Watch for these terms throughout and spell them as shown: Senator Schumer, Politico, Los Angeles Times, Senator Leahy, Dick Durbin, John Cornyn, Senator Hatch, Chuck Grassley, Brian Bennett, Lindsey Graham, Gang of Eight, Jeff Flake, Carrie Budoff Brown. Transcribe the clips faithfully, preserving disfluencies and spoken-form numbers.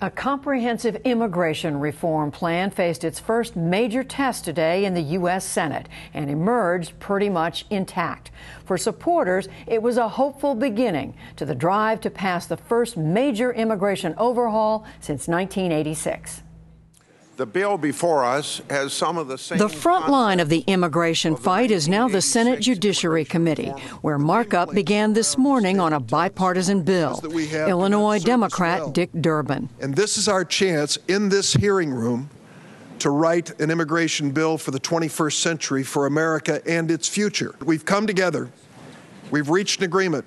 A comprehensive immigration reform plan faced its first major test today in the U S Senate and emerged pretty much intact. For supporters, it was a hopeful beginning to the drive to pass the first major immigration overhaul since nineteen eighty-six. The bill before us has some of the same... The front line of the immigration fight is now the Senate Judiciary Committee, where markup began this morning on a bipartisan bill. Illinois Democrat Dick Durbin. And this is our chance in this hearing room to write an immigration bill for the twenty-first century for America and its future. We've come together, we've reached an agreement,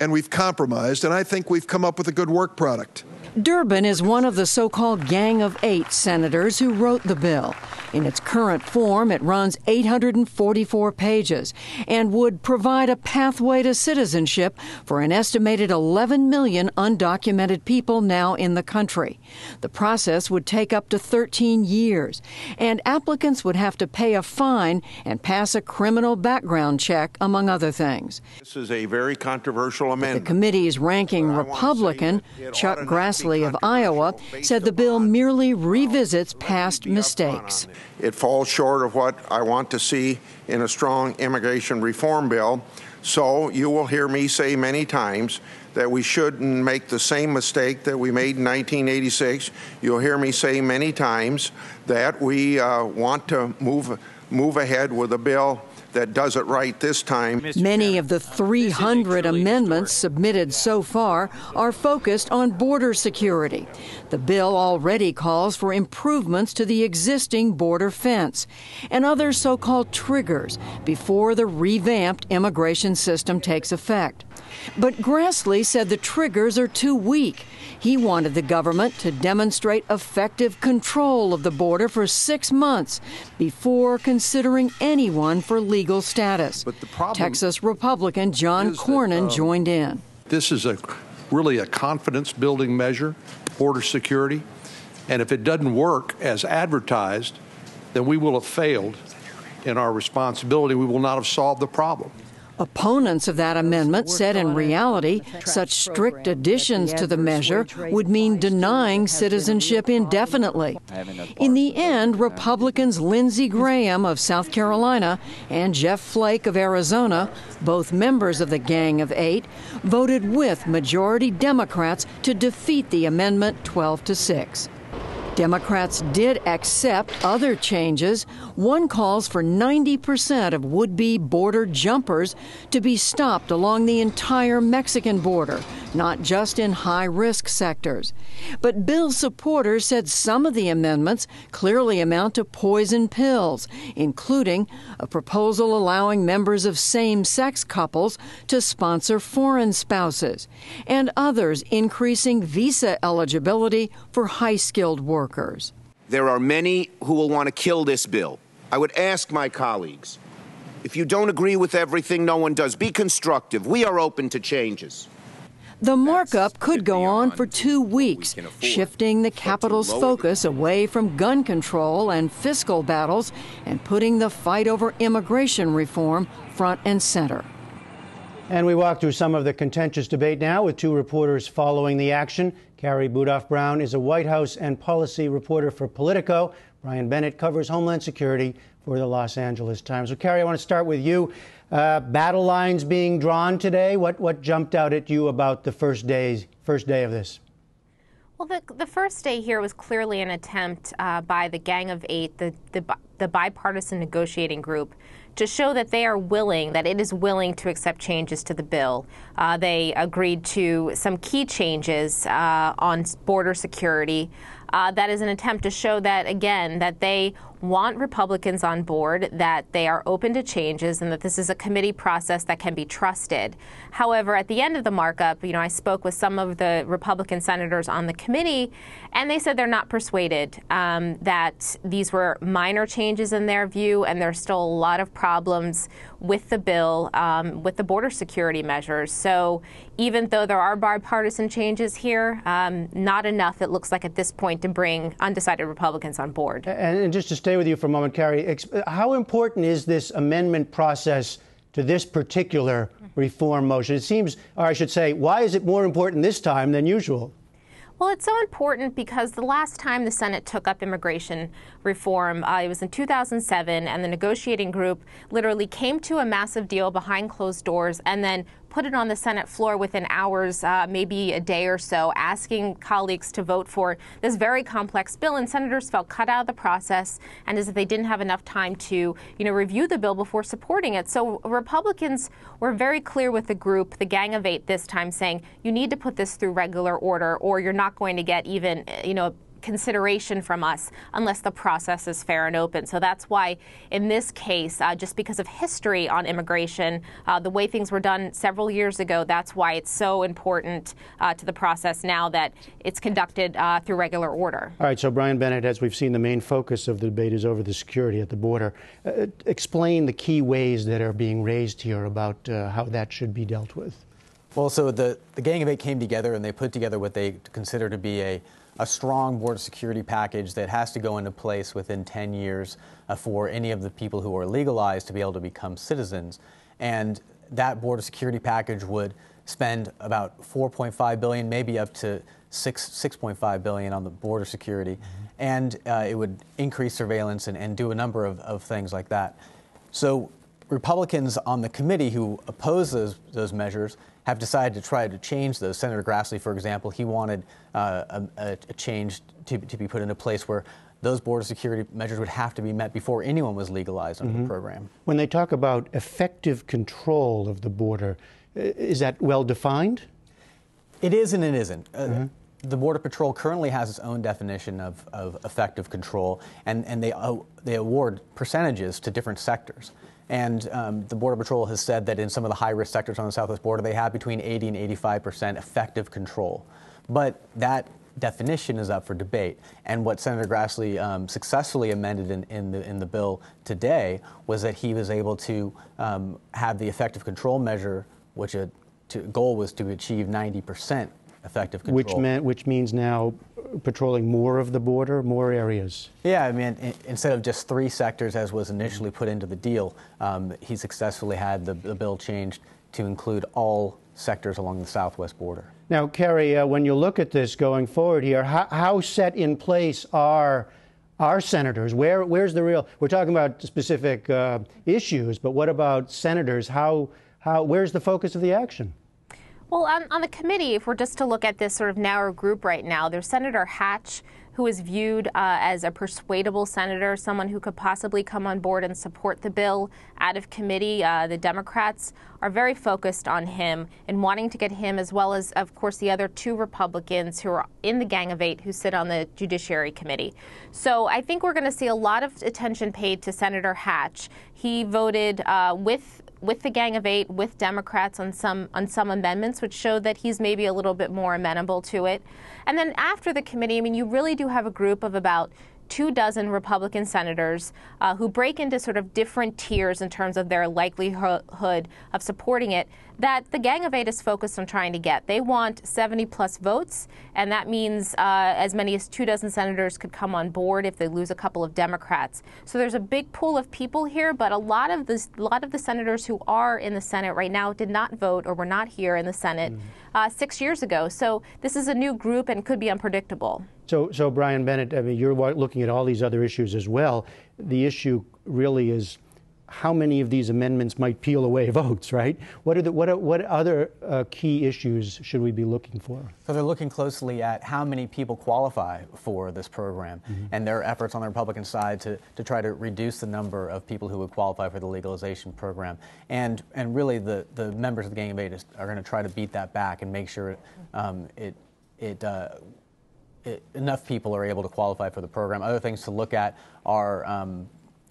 and we've compromised, and I think we've come up with a good work product. Durbin is one of the so-called Gang of Eight senators who wrote the bill. In its current form, it runs eight hundred forty-four pages and would provide a pathway to citizenship for an estimated eleven million undocumented people now in the country. The process would take up to thirteen years, and applicants would have to pay a fine and pass a criminal background check, among other things. This is a very controversial amendment. The committee's ranking Republican, Chuck Grassley of Iowa, said the bill merely revisits past mistakes. It falls short of what I want to see in a strong immigration reform bill, so you will hear me say many times that we shouldn't make the same mistake that we made in nineteen eighty-six. You'll hear me say many times that we uh, want to move, move ahead with a bill that does it right this time. Many of the three hundred amendments submitted so far are focused on border security. The bill already calls for improvements to the existing border fence and other so-called triggers before the revamped immigration system takes effect. But Grassley said the triggers are too weak. He wanted the government to demonstrate effective control of the border for six months before considering anyone for legal legal status. But the problem Texas Republican John Cornyn that, uh, joined in. This is a really a confidence-building measure, border security, and if it doesn't work as advertised, then we will have failed in our responsibility. We will not have solved the problem. Opponents of that amendment said in reality such strict additions to the measure would mean denying citizenship indefinitely. In the end, Republicans Lindsey Graham of South Carolina and Jeff Flake of Arizona, both members of the Gang of Eight, voted with majority Democrats to defeat the amendment twelve to six. Democrats did accept other changes. One calls for ninety percent of would-be border jumpers to be stopped along the entire Mexican border, not just in high-risk sectors. But bill supporters said some of the amendments clearly amount to poison pills, including a proposal allowing members of same-sex couples to sponsor foreign spouses, and others increasing visa eligibility for high-skilled workers. There are many who will want to kill this bill. I would ask my colleagues, if you don't agree with everything, no one does. Be constructive. We are open to changes. The markup could go on for two weeks, shifting the Capitol's focus away from gun control and fiscal battles and putting the fight over immigration reform front and center. And we walk through some of the contentious debate now with two reporters following the action. Carrie Budoff Brown is a White House and policy reporter for Politico. Brian Bennett covers Homeland Security for the Los Angeles Times. So, Carrie, I want to start with you. Uh, battle lines being drawn today. What what jumped out at you about the first days, first day of this? Well, the, the first day here was clearly an attempt uh, by the Gang of Eight, the, the, the bipartisan negotiating group, to show that they are willing, that it is willing to accept changes to the bill. Uh, they agreed to some key changes uh, on border security. Uh, that is an attempt to show that, again, that they want Republicans on board, that they are open to changes, and that this is a committee process that can be trusted. However, at the end of the markup, you know, I spoke with some of the Republican senators on the committee, and they said they're not persuaded, um, that these were minor changes in their view, and there's still a lot of problems with the bill, um, with the border security measures. So even though there are bipartisan changes here, um, not enough, it looks like, at this point, to bring undecided Republicans on board. And, and just to stay with you for a moment, Carrie, how important is this amendment process to this particular reform motion? It seems, or I should say, why is it more important this time than usual? Well, it's so important because the last time the Senate took up immigration reform, uh, it was in two thousand seven, and the negotiating group literally came to a massive deal behind closed doors and then put it on the Senate floor within hours, uh, maybe a day or so, asking colleagues to vote for this very complex bill. And senators felt cut out of the process, and as if they didn't have enough time to, you know, review the bill before supporting it. So Republicans were very clear with the group, the Gang of Eight this time, saying you need to put this through regular order, or you're not going to get even, you know, consideration from us unless the process is fair and open. So that's why in this case, uh, just because of history on immigration, uh, the way things were done several years ago, that's why it's so important uh, to the process now that it's conducted uh, through regular order. All right, so Brian Bennett, as we've seen, the main focus of the debate is over the security at the border. Uh, explain the key ways that are being raised here about uh, how that should be dealt with. Well, so the, the Gang of Eight came together and they put together what they consider to be a a strong border security package that has to go into place within ten years uh, for any of the people who are legalized to be able to become citizens. And that border security package would spend about four point five billion dollars, maybe up to six point five billion dollars on the border security. Mm-hmm. And uh, it would increase surveillance and, and do a number of, of things like that. So Republicans on the committee who oppose those, those measures have decided to try to change those. Senator Grassley, for example, he wanted uh, a, a change to, to be put into place where those border security measures would have to be met before anyone was legalized under mm-hmm. the program. When they talk about effective control of the border, is that well defined? It is and it isn't. Mm-hmm. uh, The Border Patrol currently has its own definition of, of effective control, and, and they, uh, they award percentages to different sectors. And um, the Border Patrol has said that in some of the high-risk sectors on the southwest border, they have between eighty and eighty-five percent effective control. But that definition is up for debate. And what Senator Grassley um, successfully amended in, in, the, in the bill today was that he was able to um, have the effective control measure, which a to, goal was to achieve ninety percent. Effective control. Which, meant, which means now patrolling more of the border, more areas. Yeah, I mean, in, instead of just three sectors, as was initially put into the deal, um, he successfully had the, the bill changed to include all sectors along the southwest border. Now, Carrie, uh, when you look at this going forward here, how, how set in place are our senators? Where, where's the real? We're talking about specific uh, issues, but what about senators? How, how, where's the focus of the action? Well, on, on the committee, if we're just to look at this sort of narrow group right now, there's Senator Hatch, who is viewed uh, as a persuadable senator, someone who could possibly come on board and support the bill out of committee. Uh, the Democrats are very focused on him and wanting to get him, as well as, of course, the other two Republicans who are in the Gang of Eight who sit on the Judiciary Committee. So I think we're going to see a lot of attention paid to Senator Hatch. He voted uh, with with the Gang of Eight, with Democrats on some on some amendments, which show that he's maybe a little bit more amenable to it. And then after the committee, I mean, you really do have a group of about two dozen Republican senators uh, who break into sort of different tiers in terms of their likelihood of supporting it, that the Gang of Eight is focused on trying to get. They want seventy plus votes, and that means uh, as many as two dozen senators could come on board if they lose a couple of Democrats. So there's a big pool of people here, but a lot of the, a lot of the senators who are in the Senate right now did not vote or were not here in the Senate mm. uh, six years ago. So this is a new group and could be unpredictable. So, so Brian Bennett, I mean, you're looking at all these other issues as well. The issue really is how many of these amendments might peel away votes, right? What are the, what are, what other uh, key issues should we be looking for? So they're looking closely at how many people qualify for this program, mm-hmm. and their efforts on the Republican side to, to try to reduce the number of people who would qualify for the legalization program. And and really the, the members of the Gang of Eight are going to try to beat that back and make sure it, um, it, it uh, It, enough people are able to qualify for the program. Other things to look at are um,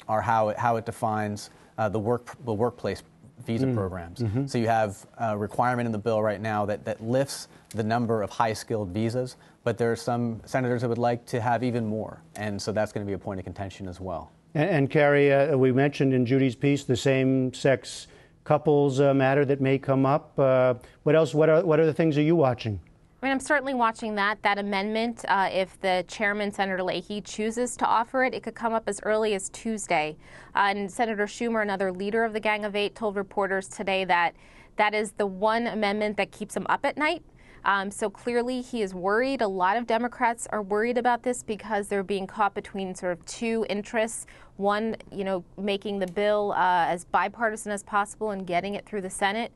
are how it, how it defines uh, the work the workplace visa mm. programs. Mm-hmm. So you have a requirement in the bill right now that that lifts the number of high-skilled visas, but there are some senators that would like to have even more, and so that's going to be a point of contention as well. And, and Carrie, uh, we mentioned in Judy's piece the same-sex couples uh, matter that may come up. Uh, what else? What are what are the things are you watching? I mean, I'm certainly watching that. That amendment, uh, if the chairman, Senator Leahy, chooses to offer it, it could come up as early as Tuesday. Uh, and Senator Schumer, another leader of the Gang of Eight, told reporters today that that is the one amendment that keeps him up at night. Um, so clearly he is worried. A lot of Democrats are worried about this because they're being caught between sort of two interests. One, you know, making the bill uh, as bipartisan as possible and getting it through the Senate.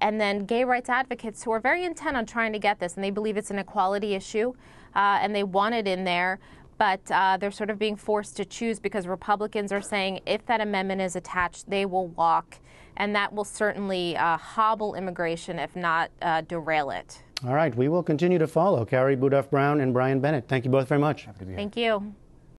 And then gay rights advocates who are very intent on trying to get this, and they believe it's an equality issue, uh, and they want it in there. But uh, they're sort of being forced to choose because Republicans are saying if that amendment is attached, they will walk. And that will certainly uh, hobble immigration, if not uh, derail it. All right. We will continue to follow. Carrie Budoff Brown and Brian Bennett, thank you both very much. Happy to be here. Thank you.